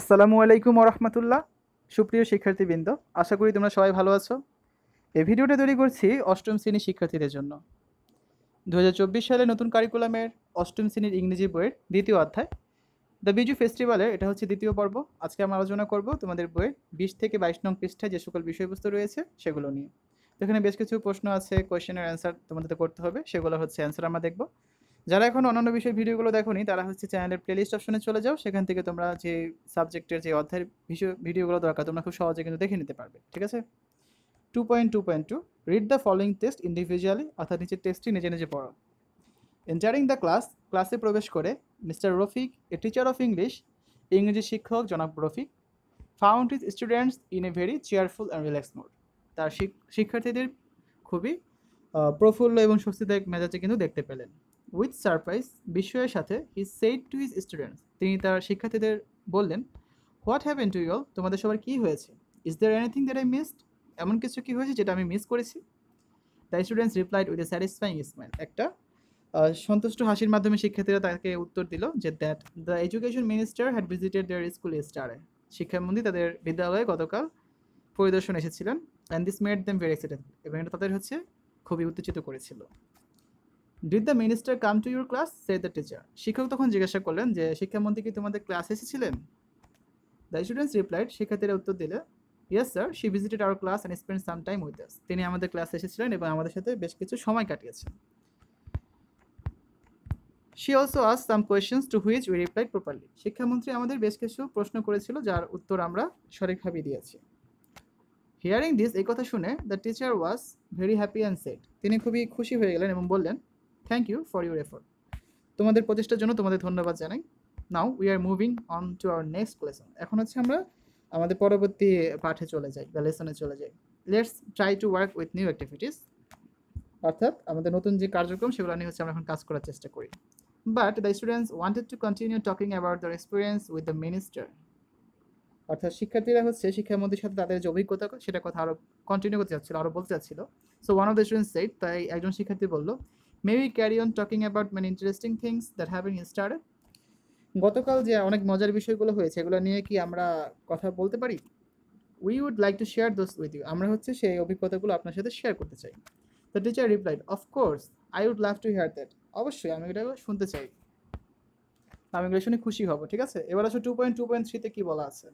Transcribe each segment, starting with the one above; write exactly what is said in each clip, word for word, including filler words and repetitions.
আসসালামু আলাইকুম ওয়া রাহমাতুল্লাহ। সুপ্রিয় শিক্ষার্থীবৃন্দ, আশা করি তোমরা সবাই ভালো আছো। এই ভিডিওটা তৈরি করছি অষ্টম শ্রেণীর শিক্ষার্থীদের জন্য। দু হাজার চব্বিশ সালে নতুন কারিকুলামের অষ্টম শ্রেণীর ইংরেজি বইয়ের দ্বিতীয় অধ্যায় দ্য বিজু ফেস্টিভ্যালের এটা হচ্ছে দ্বিতীয় পর্ব। আজকে আমরা আলোচনা করব তোমাদের বইয়ের বিশ থেকে বাইশ নং পৃষ্ঠায় যে সকল বিষয়বস্তু রয়েছে সেগুলো নিয়ে। তো এখানে বেশ কিছু প্রশ্ন আছে, কোয়েশ্চেনের অ্যান্সার তোমাদের করতে হবে, সেগুলো হচ্ছে অ্যান্সার আমরা দেখব। যারা এখন অন্যান্য বিষয় ভিডিওগুলো দেখোনি তারা হচ্ছে চ্যানেলের প্লেলিস্ট অপশনে চলে যাও, সেখান থেকে তোমরা যে সাবজেক্টের যে অধ্যায়ের বিষয় ভিডিওগুলো দরকার তোমরা খুব সহজে কিন্তু দেখে নিতে পারবে। ঠিক আছে, two point two point to read the following text individually, অর্থাৎ নিচের টেক্সটটি নিজে নিজে পড়ো। এন্টারিং দ্য ক্লাস, ক্লাসে প্রবেশ করে mister Rafiq, a teacher of English, ইংরেজি শিক্ষক জনাব Rafiq, found his students in a very cheerful and relax mode, তার শিক্ষার্থীদের খুবই প্রফুল্ল এবং স্বস্তিদায়ক মেজাজে কিন্তু দেখতে পেলেন। উইথ সারপ্রাইজ, বিস্ময়ের সাথে, he said to his students, তিনি তার শিক্ষার্থীদের বললেন, what happen to you all, তোমাদের সবার কী হয়েছে, is there anything that I missed, এমন কিছু কি হয়েছে যেটা আমি মিস করেছি। The students replied with a satisfying smile, একটা সন্তুষ্ট হাসির মাধ্যমে শিক্ষার্থীরা তাকে উত্তর দিল যে that the education minister had visited their school স্টারে, শিক্ষামন্ত্রী তাদের বিদ্যালয়ে গতকাল পরিদর্শন এসেছিলেন। And this made them very excited, এবং এটা তাদের হচ্ছে খুবই উত্তেজিত করেছিল। Did the minister come to your class? said the teacher. শিক্ষক তখন জিজ্ঞাসা করলেন যে শিক্ষামন্ত্রী কি তোমাদের ক্লাসে এসেছিলেন? The students replied, শিক্ষার্থীরা উত্তর দিলে, yes sir, she visited our class and spent some time with us. তিনি আমাদের ক্লাসে এসেছিলেন এবং আমাদের সাথে বেশ কিছু সময় কাটিয়েছেন। She also asked some questions to which we replied properly. শিক্ষামন্ত্রী আমাদের বেশ কিছু প্রশ্ন করেছিল যার উত্তর আমরা সঠিকভাবে দিয়েছি। Hearing this, এই কথা শুনে the teacher was very happy and said, তিনি খুবই খুশি হয়ে গেলেন এবং বললেন, thank you for your effort, তোমাদের প্রচেষ্টার জন্য তোমাদের ধন্যবাদ জানাই। Now we are moving on to our next lesson, এখন হচ্ছে আমরা আমাদের পরবর্তী পাঠে চলে যাই বা লেসনে চলে যাই। Let's try to work with new activities, অর্থাৎ আমাদের নতুন যে কার্যক্রম সেগুলো নিয়ে হচ্ছে আমরা এখন কাজ করার চেষ্টা করি। But the students wanted to continue talking about the experience with the minister, অর্থাৎ শিক্ষার্থীরা হচ্ছে শিক্ষামন্ত্রীর সাথে তাদের যে অভিজ্ঞতা সেটা কথা আরও কন্টিনিউ করতে চাচ্ছিল, আরও বলতে চাচ্ছিল। So one of the students said, তাই একজন শিক্ষার্থী বলল, May we carry on talking about many interesting things that happened yesterday? গতকাল যে অনেক মজার বিষয়গুলো হয়েছে এগুলো নিয়ে কি আমরা কথা বলতে পারি? We would like to share those with you. আমরা হচ্ছে সেই অভিজ্ঞতাগুলো আপনার সাথে শেয়ার করতে চাই। The teacher replied, of course, I would love to hear that. অবশ্যই আমি এটা শুনতে চাই, আমি এগুলো শুনে খুশি হব। ঠিক আছে, এবার আসো টু পয়েন্ট টু পয়েন্ট থ্রিতে কী বলা আছে।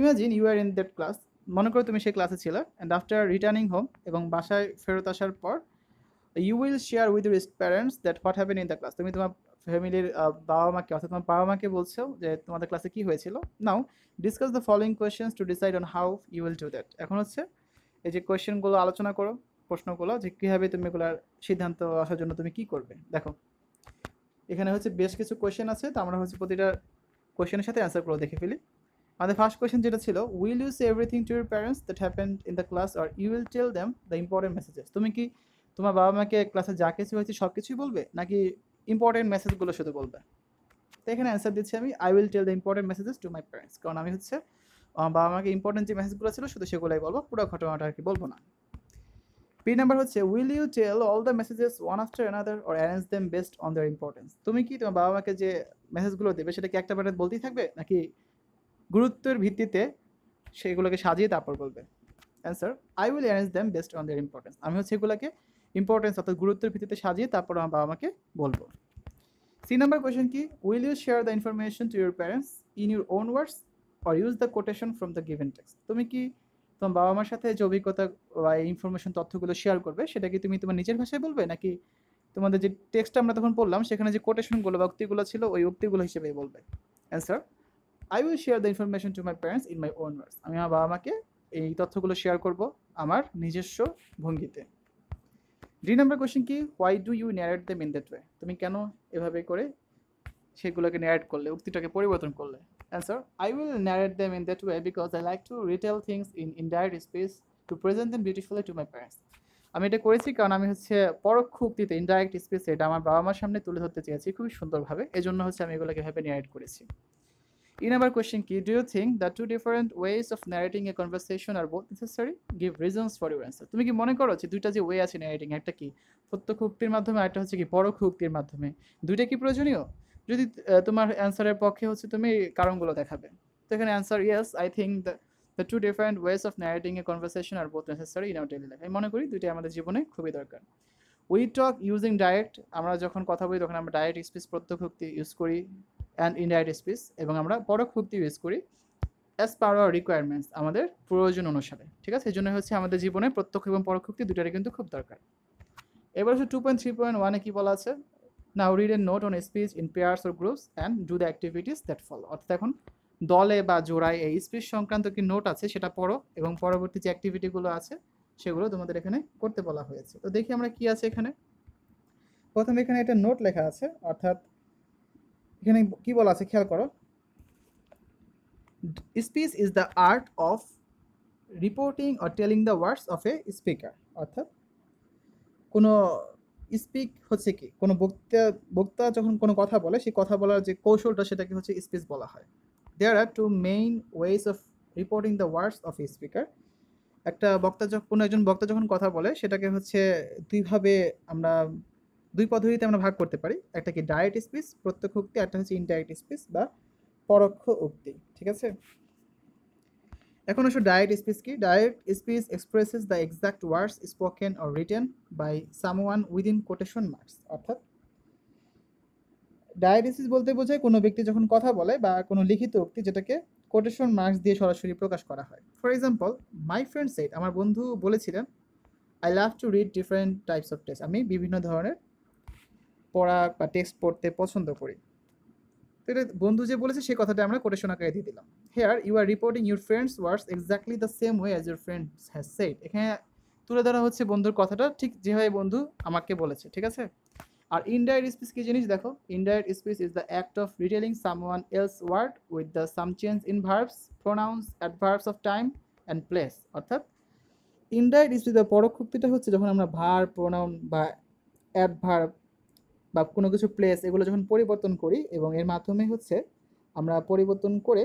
Imagine you are in that class. মনে করো তুমি সেই ক্লাসে ছিলে। And after returning home, এবং বাসায় ফেরত আসার পর, you will share with your parents that what happened in the class. তুমি তোমার ফ্যামিলির বাবা মাকে, অর্থাৎ তোমার বাবা মাকে বলছো যে তোমাদের ক্লাসে কী হয়েছিল। Now discuss the following questions to decide on how you will do that, এখন হচ্ছে এই যে কোয়েশ্চেনগুলো আলোচনা করো, প্রশ্নগুলো যে কীভাবে তুমি এগুলোর সিদ্ধান্ত আসার জন্য তুমি কী করবে। দেখো এখানে হচ্ছে বেশ কিছু কোয়েশ্চেন আছে, তো আমরা হচ্ছে প্রতিটা কোয়েশ্চেনের সাথে অ্যান্সারগুলো দেখে ফেলি। আমাদের ফার্স্ট কোয়েশ্চেন যেটা ছিল, will you say everything to your parents that happened in the class or you will tell them the important messages, তুমি কি তোমার বাবা মাকে ক্লাসে যা কিছু হয়েছে সব কিছুই বলবে নাকি ইম্পর্টেন্ট মেসেজগুলো শুধু বলবে? তো এখানে অ্যান্সার দিচ্ছি আমি, I will tell the important messages to my parents, কারণ আমি হচ্ছে আমার বাবা মাকে ইম্পর্টেন্ট যে মেসেজগুলো ছিল শুধু সেগুলোই বলবো, পুরো ঘটনাটা আর কি বলবো না। পি নাম্বার হচ্ছে, will you tell all the messages one after another or arrange them based on their importance, তুমি কি তোমার বাবা মাকে যে মেসেজগুলো দেবে সেটা কি একটা বারে বলতেই থাকবে নাকি গুরুত্বের ভিত্তিতে সেগুলোকে সাজিয়ে তারপর বলবে? Answer, I will arrange them based on their importance, আমি হচ্ছে এগুলোকে ইম্পর্টেন্স অর্থাৎ গুরুত্বের ভিত্তিতে সাজিয়ে তারপর আমার বাবা মাকে বলবো। সি নাম্বার কোয়েশ্চেন কি, will you share the information to your parents in your own words or use the quotation from the given text, তুমি কি তোমার বাবা মার সাথে যে অভিজ্ঞতা বা ইনফরমেশন তথ্যগুলো শেয়ার করবে সেটা কি তুমি তোমার নিজের ভাষায় বলবে নাকি তোমাদের যে টেক্সটটা আমরা তখন পড়লাম সেখানে যে কোটেশনগুলো বা উক্তিগুলো ছিল ওই উক্তিগুলো হিসেবেই বলবে? Answer, I will share the information to my parents in my own words, আমি আমার বাবা মাকে এই তথ্যগুলো শেয়ার করবো আমার নিজস্ব ভঙ্গিতে। দুই নম্বর কোয়েশ্চেন কি, why do you narrate them in that way, তুমি কেন এভাবে করে সেগুলোকে ন্যারেট করলে, উক্তিটাকে পরিবর্তন করলে? Answer, I will narrate them in that way because I like to retell things in indirect speech to present them beautifully to my parents, আমি এটা করেছি কারণ আমি হচ্ছে পরোক্ষ উক্তিতে ইনডাইরেক্ট স্পেসে এটা আমার বাবা মার সামনে তুলে ধরতে চেয়েছি খুবই সুন্দরভাবে, এই জন্য হচ্ছে আমি এগুলোকে এভাবে ন্যারেট করেছি। তিন নম্বর কোয়েশ্চেন কি, do you think the two different ways of narrating a conversation are both necessary, give reasons for your answer, তুমি কি মনে করো যে দুইটা যে ওয়ে আছে ন্যারেটিং, একটা কি প্রত্যক্ষ উক্তির মাধ্যমে আর একটা হচ্ছে কি পরোক্ষ উক্তির মাধ্যমে, দুইটা কি প্রয়োজনীয়? যদি তোমার অ্যান্সারের পক্ষে হচ্ছে তুমি কারণগুলো দেখাবে। তো So you can answer yes. I think the the two different ways of narrating a conversation are both necessary in our daily life. I মনে করি দুইটা আমাদের জীবনে খুবই দরকার। We talk using direct. আমরা যখন কথা বলি তখন আমরা direct speech প্রত্যক্ষোক্তি ইউজ করি and indirect speech এবং আমরা পরোক্ষোক্তি ইউজ করি as per our requirements আমাদের প্রয়োজন অনুসারে। ঠিক আছে, সেজন্য হচ্ছে আমাদের জীবনে প্রত্যক্ষ এবং পরোক্ষোক্তি দুইটারই কিন্তু খুব দরকার। এবার হচ্ছে two point three point one এ কি বলা আছে? Now read a note on a speech in pairs or groups and do the activities that follow. অর্থাৎ এখন দলে বা জোড়ায় এই স্পিচ সংক্রান্ত কি নোট আছে সেটা পড়ো এবং পরবর্তী যে অ্যাক্টিভিটিগুলো আছে সেগুলো তোমাদের এখানে করতে বলা হয়েছে। তো দেখি আমরা কি আছে এখানে। প্রথমে এখানে একটা নোট লেখা আছে, অর্থাৎ এখানে কি বলা আছে খেয়াল করো, speech is the art of reporting or telling the words of a speaker. অর্থাৎ কোনো স্পিক হচ্ছে কি কোনো বক্তা বক্তা যখন কোনো কথা বলে সেই কথা বলার যে কৌশলটা সেটাকে হচ্ছে স্পিচ বলা হয়। There are two main ways of reporting the words of a speaker. একটা বক্তা যখন কোনো একজন বক্তা যখন কথা বলে সেটাকে হচ্ছে দুইভাবে আমরা দুই পদ্ধতিতে আমরা ভাগ করতে পারি। একটা কি ডাইরেক্ট স্পিচ প্রত্যক্ষ উক্তি, একটা হচ্ছে ইনডাইরেক্ট স্পিচ বা পরোক্ষ উক্তি। ঠিক আছে, এখন আসো ডাইরেক্ট স্পিচ কি। Direct speech expresses the exact words spoken or written by someone within quotation marks. অর্থাৎ ডায়ারিসিস বলতে বোঝায় কোনো ব্যক্তি যখন কথা বলে বা কোনো লিখিত উক্তি যেটাকে কোটেশন মার্কস দিয়ে সরাসরি প্রকাশ করা হয়। For example, my friend said, আমার বন্ধু বলেছিলেন, I love to read different types of text, আমি বিভিন্ন ধরনের পড়া বা টেক্সট পড়তে পছন্দ করি। তো এটা বন্ধু যে বলেছে সেই কথাটা আমরা কোটেশন আকারে দিয়ে দিলাম। Here you are reporting your friends words exactly the same way as your friends has said. এখানে তুলে ধরা হচ্ছে বন্ধুর কথাটা ঠিক যেভাবে বন্ধু আমাকে বলেছে। ঠিক আছে, আর ইনডাইরেক্ট স্পিচ কি জিনিস দেখো, indirect speech is the act of retelling someone else word with the some change in verbs pronouns adverbs of time and place. অর্থাৎ ইনডাইরেক্ট স্পিচ বা পরোক্ষোক্তিটা হচ্ছে যখন আমরা ভার্ব প্রোনাউন বা অ্যাডভার্ব বা কোনো কিছু প্লেস এগুলো যখন পরিবর্তন করি এবং এর মাধ্যমে হচ্ছে আমরা পরিবর্তন করে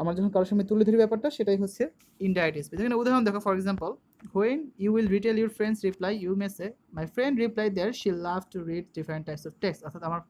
আমরা যখন কারোর সামনে তুলে ধরি ব্যাপারটা সেটাই হচ্ছে ইনডাইরেক্ট স্পিচ। এখানে উদাহরণ দেখো, for example, when you will retell your friend's reply you may say my friend replied there she loved to read different types of text. অর্থাৎ আমার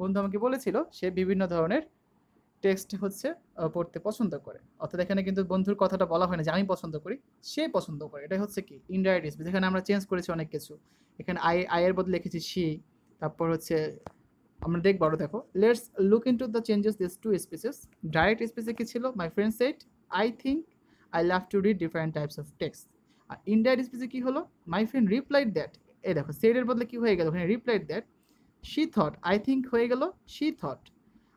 বন্ধু আমাকে বলেছিল সে বিভিন্ন ধরনের টেক্সট হচ্ছে পড়তে পছন্দ করে। অর্থাৎ এখানে কিন্তু বন্ধুর কথাটা বলা হয় না যে আমি পছন্দ করি, সে পছন্দ করে। এটা হচ্ছে কি ইনডাইরেক্ট স্পিচ। এখানে আমরা চেঞ্জ করেছি অনেক কিছু, এখানে আই আয়ের বদলে লিখেছি সি। তারপর হচ্ছে আমরা দেখবো আরও, দেখো let's look in to the changes this two speeches. Direct স্পিচে কী ছিল, my friend said I think I love to read different types of text. আর ইনডাইরেক্ট স্পিচে কী হলো, মাই ফ্রেন্ড রিপ্লাইড দ্যাট, এই দেখো সেডের বদলে কী হয়ে গেল, ওখানে replied that she thought I think হয়ে গেল she thought,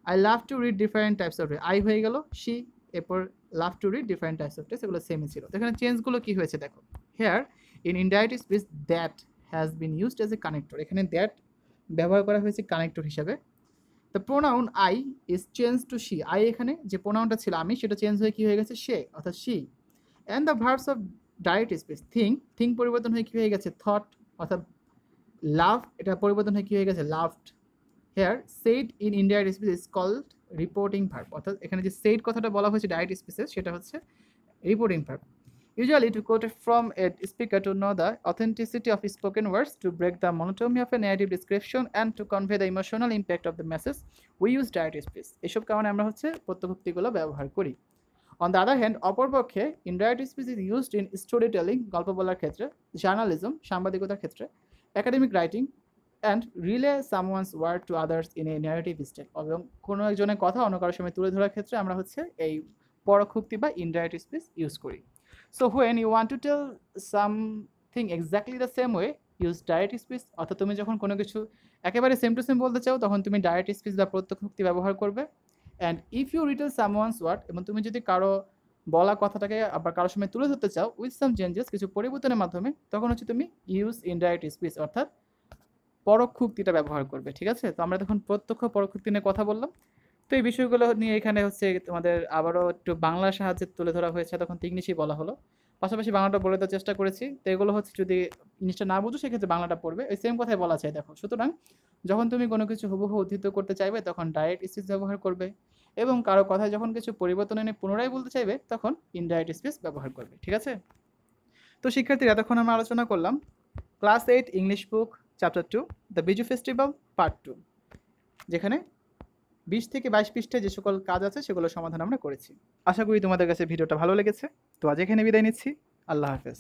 I love to read different types of I হয়ে গেল শি, এরপর love to read different types of text এগুলো সেমই ছিল। এখানে চেঞ্জগুলো কী হয়েছে দেখো, here in indirect speech that has been used as a connector, এখানে দ্যাট ব্যবহার করা হয়েছে কানেক্টর হিসাবে। The pronoun I is change to she, I এখানে যে প্রোনাউনটা ছিল আমি সেটা চেঞ্জ হয়ে কী হয়ে গেছে সে অর্থাৎ she. And the verbs of direct speech think, think পরিবর্তন হয়ে কী হয়ে গেছে থট অর্থাৎ লাভ, এটা পরিবর্তন হয়ে কী হয়ে গেছে loved. Here said in indirect speech is called reporting verb, অর্থাৎ এখানে যে সেড কথাটা বলা হয়েছে ডাইরেক্ট স্পিচে সেটা হচ্ছে reporting verb. Usually to quote from a speaker to know the authenticity of spoken words, to break the monotony of a narrative description and to convey the emotional impact of the message, we use direct speech. এসব কারণে আমরা হচ্ছে প্রত্যক্ষোক্তিগুলো ব্যবহার করি। On the other hand, অপরপক্ষে indirect speech is used in storytelling, গল্প বলার ক্ষেত্রে, journalism, সাংবাদিকতার ক্ষেত্রে, academic writing and relay someone's word to others in a narrative style. এবং কোনো একজনের কথা অন্য কারোর সামনে তুলে ধরার ক্ষেত্রে আমরা হচ্ছে এই পরোক্ষোক্তি বা indirect speech ইউজ করি। So when you want to tell something exactly the same way, use direct speech. অর্থাৎ তুমি যখন কোনো কিছু একেবারে সেম টু সেম বলতে চাও তখন তুমি ডাইরেক্ট স্পিচ বা প্রত্যক্ষোক্তি ব্যবহার করবে। And if you retell someone's word, এবং তুমি যদি কারো বলা কথাটাকে আবার কারোর সময় তুলে ধরতে চাও উইথ সাম চেঞ্জেস, কিছু পরিবর্তনের মাধ্যমে, তখন হচ্ছে তুমি ইউজ ইনডাইরেক্ট স্পিচ অর্থাৎ পরোক্ষোক্তিটা ব্যবহার করবে। ঠিক আছে, তো আমরা তখন প্রত্যক্ষ পরোক্ষোক্তি নিয়ে কথা বললাম। তো এই বিষয়গুলো নিয়ে এখানে হচ্ছে তোমাদের আবারও একটু বাংলার সাহায্যে তুলে ধরা হয়েছে, তখন ইংলিশই বলা হলো, পাশাপাশি বাংলাটা বলে দেওয়ার চেষ্টা করেছি। তো এগুলো হচ্ছে যদি জিনিসটা না বুঝো সেক্ষেত্রে বাংলাটা পড়বে, ওই সেম কথাই বলা চাই দেখো। সুতরাং যখন তুমি কোনো কিছু হুবহু উদ্ধৃত করতে চাইবে তখন ডাইরেক্ট স্পিচ ব্যবহার করবে, এবং কারো কথায় যখন কিছু পরিবর্তন এনে পুনরায় বলতে চাইবে তখন ইনডাইরেক্ট স্পিচ ব্যবহার করবে। ঠিক আছে, তো শিক্ষার্থীরা এতক্ষণ আমরা আলোচনা করলাম class eight English book chapter two the Biju festival part two, যেখানে বিশ থেকে বাইশ পৃষ্ঠায় যে সকল কাজ আছে সেগুলো সমাধান আমরা করেছি। আশা করি তোমাদের কাছে ভিডিওটা ভালো লেগেছে। তো আজ এখানে বিদায় নিচ্ছি। আল্লাহ হাফেজ।